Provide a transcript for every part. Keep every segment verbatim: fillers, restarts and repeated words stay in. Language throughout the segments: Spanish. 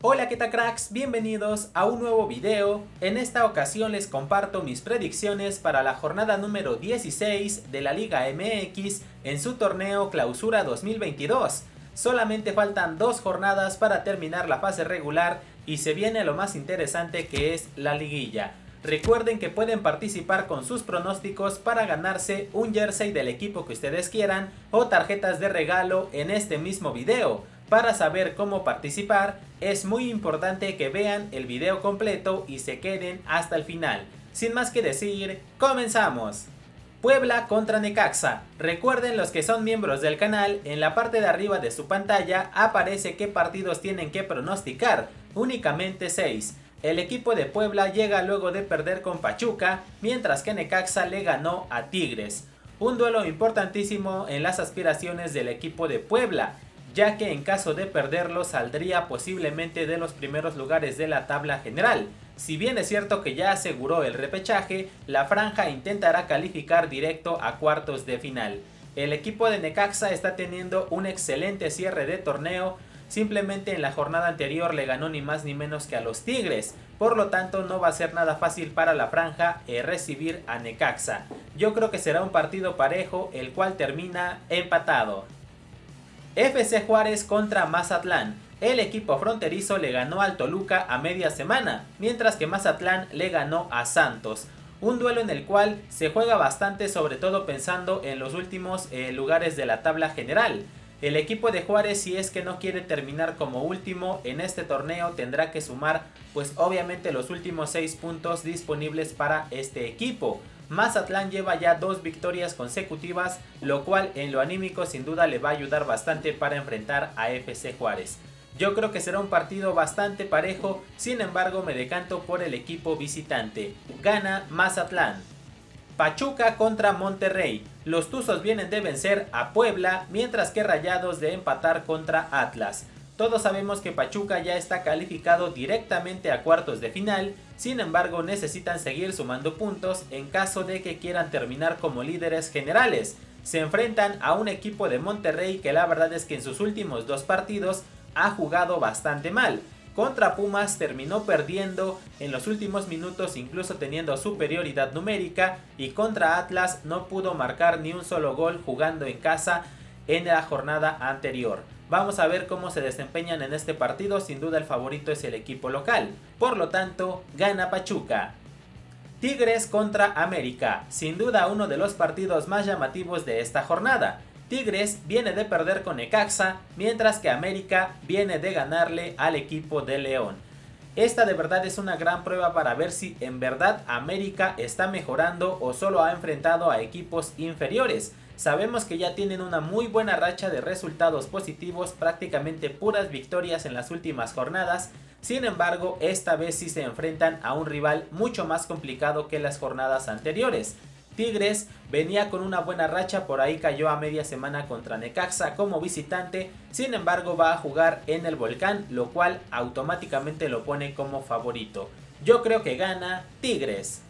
Hola, ¿qué tal, cracks? Bienvenidos a un nuevo video. En esta ocasión les comparto mis predicciones para la jornada número dieciséis de la Liga M X en su torneo Clausura dos mil veintidós. Solamente faltan dos jornadas para terminar la fase regular y se viene lo más interesante, que es la liguilla. Recuerden que pueden participar con sus pronósticos para ganarse un jersey del equipo que ustedes quieran o tarjetas de regalo en este mismo video. Para saber cómo participar, es muy importante que vean el video completo y se queden hasta el final. Sin más que decir, ¡comenzamos! Puebla contra Necaxa. Recuerden, los que son miembros del canal, en la parte de arriba de su pantalla aparece qué partidos tienen que pronosticar, únicamente seis. El equipo de Puebla llega luego de perder con Pachuca, mientras que Necaxa le ganó a Tigres. Un duelo importantísimo en las aspiraciones del equipo de Puebla, ya que en caso de perderlo saldría posiblemente de los primeros lugares de la tabla general. Si bien es cierto que ya aseguró el repechaje, la franja intentará calificar directo a cuartos de final. El equipo de Necaxa está teniendo un excelente cierre de torneo, simplemente en la jornada anterior le ganó ni más ni menos que a los Tigres, por lo tanto no va a ser nada fácil para la franja recibir a Necaxa. Yo creo que será un partido parejo, el cual termina empatado. F C Juárez contra Mazatlán. El equipo fronterizo le ganó al Toluca a media semana, mientras que Mazatlán le ganó a Santos. Un duelo en el cual se juega bastante, sobre todo pensando en los últimos eh, lugares de la tabla general. El equipo de Juárez, si es que no quiere terminar como último en este torneo, tendrá que sumar pues obviamente los últimos seis puntos disponibles para este equipo. Mazatlán lleva ya dos victorias consecutivas, lo cual en lo anímico sin duda le va a ayudar bastante para enfrentar a F C Juárez. Yo creo que será un partido bastante parejo, sin embargo me decanto por el equipo visitante. Gana Mazatlán. Pachuca contra Monterrey. Los Tuzos vienen de vencer a Puebla, mientras que Rayados de empatar contra Atlas. Todos sabemos que Pachuca ya está calificado directamente a cuartos de final, sin embargo necesitan seguir sumando puntos en caso de que quieran terminar como líderes generales. Se enfrentan a un equipo de Monterrey que la verdad es que en sus últimos dos partidos ha jugado bastante mal. Contra Pumas terminó perdiendo en los últimos minutos, incluso teniendo superioridad numérica, y contra Atlas no pudo marcar ni un solo gol jugando en casa en la jornada anterior. Vamos a ver cómo se desempeñan en este partido, sin duda el favorito es el equipo local, por lo tanto gana Pachuca. Tigres contra América, sin duda uno de los partidos más llamativos de esta jornada. Tigres viene de perder con Necaxa, mientras que América viene de ganarle al equipo de León. Esta de verdad es una gran prueba para ver si en verdad América está mejorando o solo ha enfrentado a equipos inferiores. Sabemos que ya tienen una muy buena racha de resultados positivos, prácticamente puras victorias en las últimas jornadas. Sin embargo, esta vez sí se enfrentan a un rival mucho más complicado que las jornadas anteriores. Tigres venía con una buena racha, por ahí cayó a media semana contra Necaxa como visitante, sin embargo va a jugar en el Volcán, lo cual automáticamente lo pone como favorito. Yo creo que gana Tigres.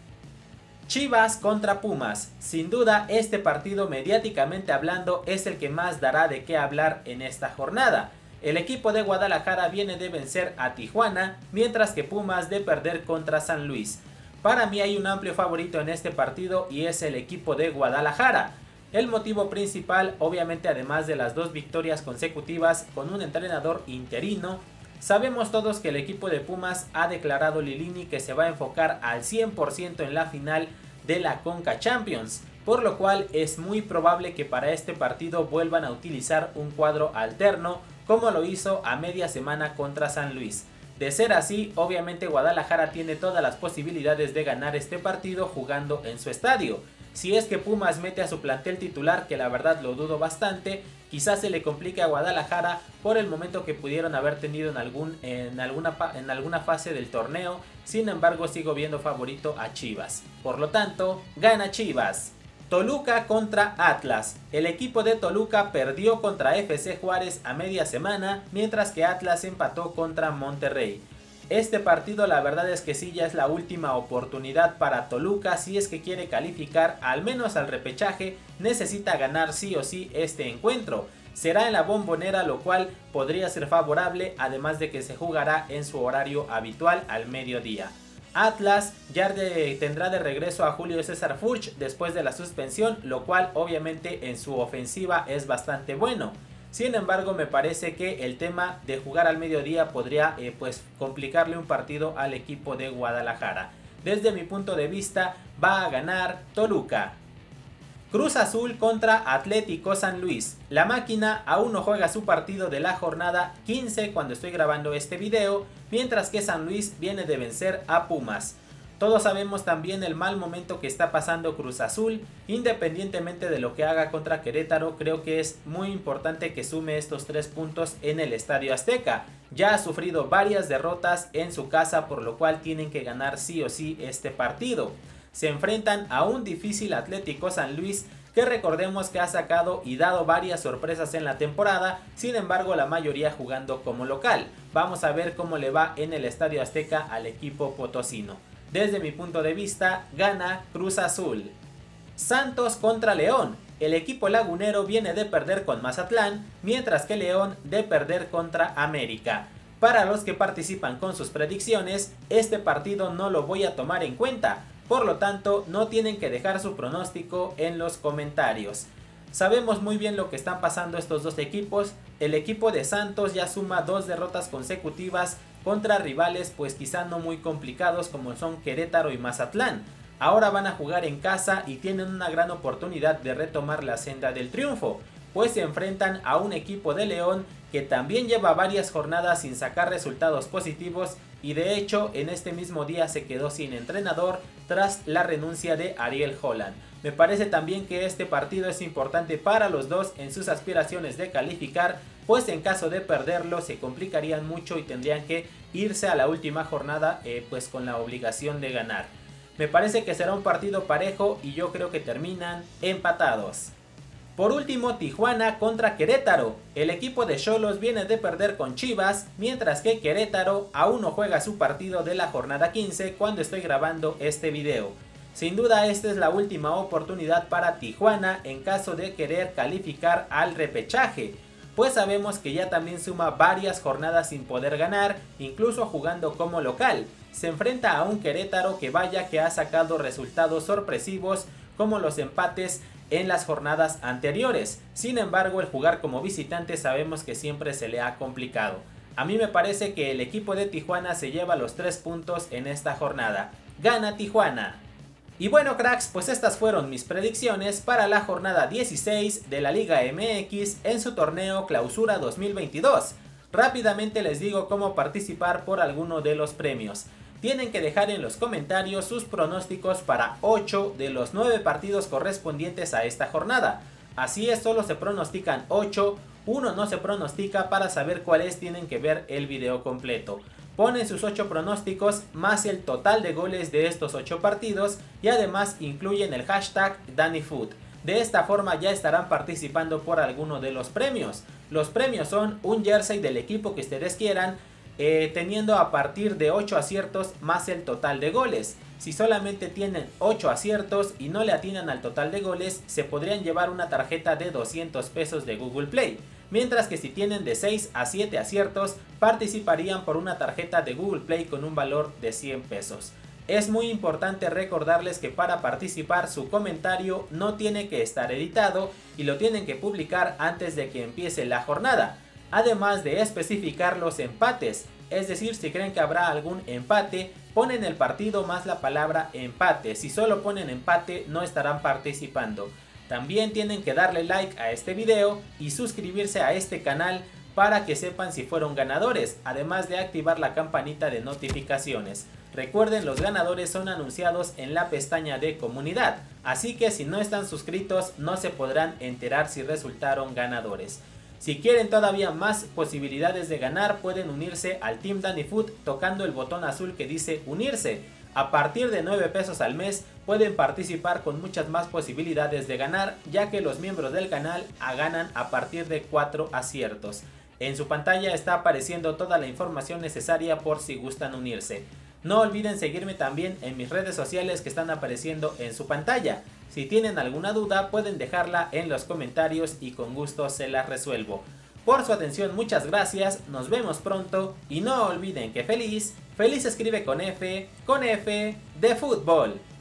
Chivas contra Pumas. Sin duda este partido, mediáticamente hablando, es el que más dará de qué hablar en esta jornada. El equipo de Guadalajara viene de vencer a Tijuana, mientras que Pumas de perder contra San Luis. Para mí hay un amplio favorito en este partido y es el equipo de Guadalajara. El motivo principal, obviamente, además de las dos victorias consecutivas con un entrenador interino, sabemos todos que el equipo de Pumas ha declarado Lilini que se va a enfocar al cien por ciento en la final de la Conca Champions, por lo cual es muy probable que para este partido vuelvan a utilizar un cuadro alterno como lo hizo a media semana contra San Luis. De ser así, obviamente Guadalajara tiene todas las posibilidades de ganar este partido jugando en su estadio. Si es que Pumas mete a su plantel titular, que la verdad lo dudo bastante, quizás se le complique a Guadalajara por el momento que pudieron haber tenido en, algún, en, alguna, en alguna fase del torneo. Sin embargo, sigo viendo favorito a Chivas. Por lo tanto, gana Chivas. Toluca contra Atlas. El equipo de Toluca perdió contra F C Juárez a media semana, mientras que Atlas empató contra Monterrey. Este partido la verdad es que sí ya es la última oportunidad para Toluca, si es que quiere calificar al menos al repechaje necesita ganar sí o sí este encuentro. será en la Bombonera, lo cual podría ser favorable, además de que se jugará en su horario habitual al mediodía. Atlas ya de, tendrá de regreso a Julio César Furch después de la suspensión, lo cual obviamente en su ofensiva es bastante bueno. Sin embargo, me parece que el tema de jugar al mediodía podría eh, pues, complicarle un partido al equipo de Guadalajara. Desde mi punto de vista, va a ganar Toluca. Cruz Azul contra Atlético San Luis. La máquina aún no juega su partido de la jornada quince cuando estoy grabando este video, mientras que San Luis viene de vencer a Pumas. Todos sabemos también el mal momento que está pasando Cruz Azul. Independientemente de lo que haga contra Querétaro, creo que es muy importante que sume estos tres puntos en el Estadio Azteca. Ya ha sufrido varias derrotas en su casa, por lo cual tienen que ganar sí o sí este partido. Se enfrentan a un difícil Atlético San Luis que recordemos que ha sacado y dado varias sorpresas en la temporada, sin embargo la mayoría jugando como local. Vamos a ver cómo le va en el Estadio Azteca al equipo potosino. Desde mi punto de vista, gana Cruz Azul. Santos contra León. El equipo lagunero viene de perder con Mazatlán, mientras que León de perder contra América. Para los que participan con sus predicciones, este partido no lo voy a tomar en cuenta. Por lo tanto, no tienen que dejar su pronóstico en los comentarios. Sabemos muy bien lo que están pasando estos dos equipos. El equipo de Santos ya suma dos derrotas consecutivas contra rivales pues quizá no muy complicados como son Querétaro y Mazatlán. Ahora van a jugar en casa y tienen una gran oportunidad de retomar la senda del triunfo, pues se enfrentan a un equipo de León que también lleva varias jornadas sin sacar resultados positivos y de hecho en este mismo día se quedó sin entrenador tras la renuncia de Ariel Holland. Me parece también que este partido es importante para los dos en sus aspiraciones de calificar, pues en caso de perderlo se complicarían mucho y tendrían que irse a la última jornada eh, pues con la obligación de ganar. Me parece que será un partido parejo y yo creo que terminan empatados. Por último, Tijuana contra Querétaro. El equipo de Xolos viene de perder con Chivas, mientras que Querétaro aún no juega su partido de la jornada quince cuando estoy grabando este video. Sin duda esta es la última oportunidad para Tijuana en caso de querer calificar al repechaje, pues sabemos que ya también suma varias jornadas sin poder ganar, incluso jugando como local. Se enfrenta a un Querétaro que vaya que ha sacado resultados sorpresivos como los empates en las jornadas anteriores. Sin embargo, el jugar como visitante sabemos que siempre se le ha complicado. A mí me parece que el equipo de Tijuana se lleva los tres puntos en esta jornada. ¡Gana Tijuana! Y bueno, cracks, pues estas fueron mis predicciones para la jornada dieciséis de la Liga M X en su torneo Clausura dos mil veintidós. Rápidamente les digo cómo participar por alguno de los premios. Tienen que dejar en los comentarios sus pronósticos para ocho de los nueve partidos correspondientes a esta jornada. Así es, solo se pronostican ocho, uno no se pronostica. Para saber cuáles tienen que ver el video completo. Ponen sus ocho pronósticos más el total de goles de estos ocho partidos y además incluyen el hashtag DaniFut. De esta forma ya estarán participando por alguno de los premios. Los premios son un jersey del equipo que ustedes quieran, Eh, teniendo a partir de ocho aciertos más el total de goles. Si solamente tienen ocho aciertos y no le atinan al total de goles, se podrían llevar una tarjeta de doscientos pesos de Google Play. Mientras que si tienen de seis a siete aciertos, participarían por una tarjeta de Google Play con un valor de cien pesos. Es muy importante recordarles que para participar su comentario no tiene que estar editado y lo tienen que publicar antes de que empiece la jornada. Además de especificar los empates, es decir, si creen que habrá algún empate, ponen el partido más la palabra empate. Si solo ponen empate, no estarán participando. También tienen que darle like a este video y suscribirse a este canal para que sepan si fueron ganadores, además de activar la campanita de notificaciones. Recuerden, los ganadores son anunciados en la pestaña de comunidad, así que si no están suscritos no se podrán enterar si resultaron ganadores. Si quieren todavía más posibilidades de ganar, pueden unirse al Team DaniFut tocando el botón azul que dice unirse. A partir de nueve pesos al mes pueden participar con muchas más posibilidades de ganar, ya que los miembros del canal ganan a partir de cuatro aciertos. En su pantalla está apareciendo toda la información necesaria por si gustan unirse. No olviden seguirme también en mis redes sociales que están apareciendo en su pantalla. Si tienen alguna duda pueden dejarla en los comentarios y con gusto se la resuelvo. Por su atención muchas gracias, nos vemos pronto y no olviden que feliz, feliz escribe con F, con F de fútbol.